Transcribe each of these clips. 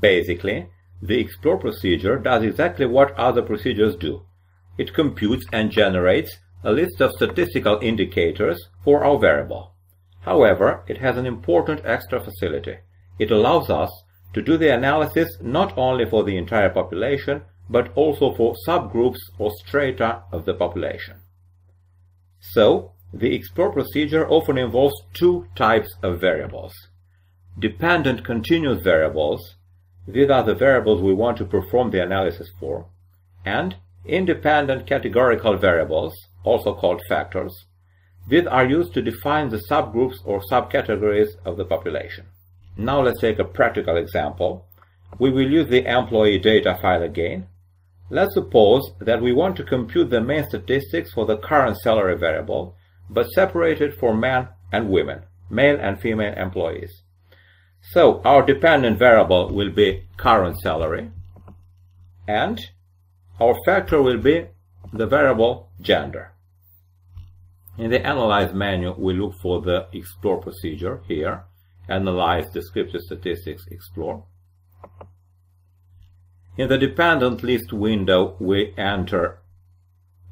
Basically, the EXPLORE procedure does exactly what other procedures do. It computes and generates a list of statistical indicators for our variable. However, it has an important extra facility. It allows us to do the analysis not only for the entire population, but also for subgroups or strata of the population. So, the EXPLORE procedure often involves two types of variables. Dependent continuous variables, these are the variables we want to perform the analysis for, and independent categorical variables, also called factors. These are used to define the subgroups or subcategories of the population. Now let's take a practical example. We will use the employee data file again. Let's suppose that we want to compute the main statistics for the current salary variable, but separate it for men and women, male and female employees. So our dependent variable will be current salary, and our factor will be the variable gender. In the Analyze menu, we look for the EXPLORE procedure here, Analyze Descriptive Statistics EXPLORE. In the dependent list window, we enter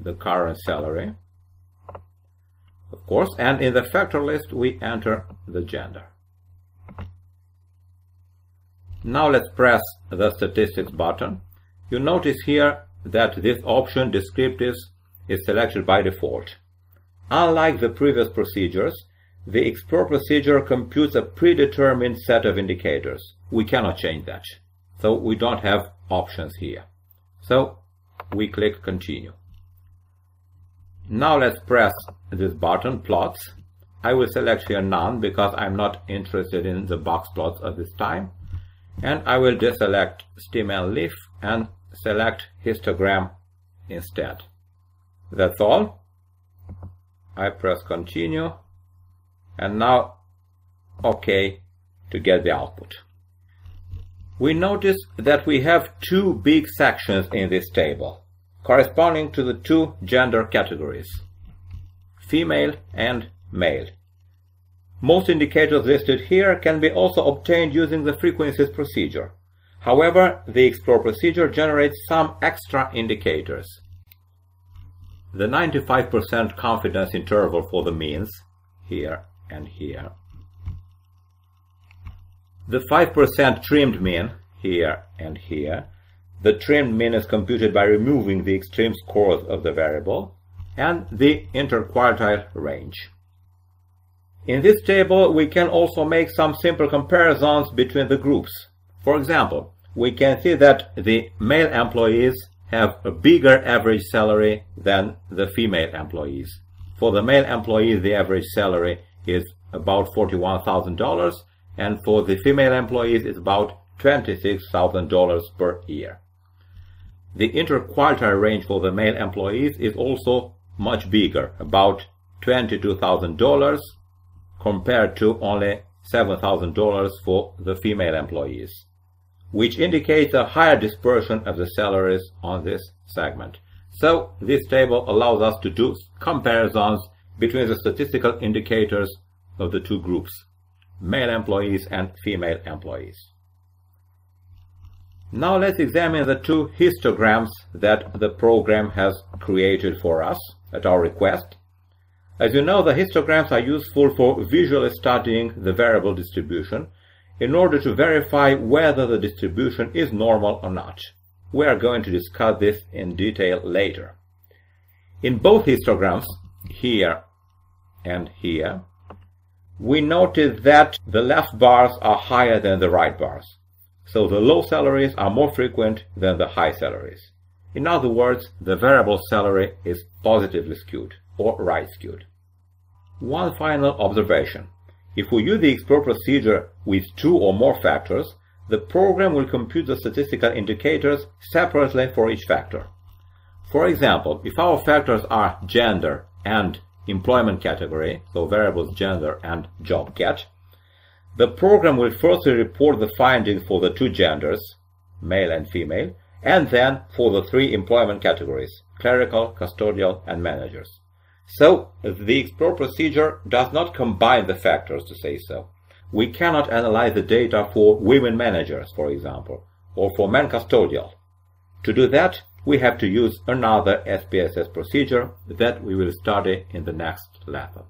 the current salary, of course, and in the factor list, we enter the gender. Now let's press the Statistics button. You notice here that this option, Descriptives, is selected by default. Unlike the previous procedures, the EXPLORE procedure computes a predetermined set of indicators. We cannot change that, so we don't have options here. So we click Continue. Now let's press this button, Plots. I will select here None because I'm not interested in the box plots at this time. And I will deselect stem and leaf and select histogram instead. That's all. I press Continue and now OK to get the output. We notice that we have two big sections in this table, corresponding to the two gender categories, female and male. Most indicators listed here can be also obtained using the frequencies procedure. However, the EXPLORE procedure generates some extra indicators. The 95% confidence interval for the means, here and here. The 5% trimmed mean, here and here. The trimmed mean is computed by removing the extreme scores of the variable, and the interquartile range. In this table, we can also make some simple comparisons between the groups. For example, we can see that the male employees have a bigger average salary than the female employees. For the male employees, the average salary is about $41,000, and for the female employees, it's about $26,000 per year. The interquartile range for the male employees is also much bigger, about $22,000. Compared to only $7,000 for the female employees, which indicates a higher dispersion of the salaries on this segment. So, this table allows us to do comparisons between the statistical indicators of the two groups, male employees and female employees. Now let's examine the two histograms that the program has created for us at our request. As you know, the histograms are useful for visually studying the variable distribution in order to verify whether the distribution is normal or not. We are going to discuss this in detail later. In both histograms, here and here, we notice that the left bars are higher than the right bars. So the low salaries are more frequent than the high salaries. In other words, the variable salary is positively skewed, or right skewed. One final observation. If we use the EXPLORE procedure with two or more factors, the program will compute the statistical indicators separately for each factor. For example, if our factors are gender and employment category, so variables gender and job cat, the program will firstly report the findings for the two genders, male and female, and then for the three employment categories, clerical, custodial, and managers. So, the EXPLORE procedure does not combine the factors to say so. we cannot analyze the data for women managers, for example, or for men custodial. To do that, we have to use another SPSS procedure that we will study in the next lesson.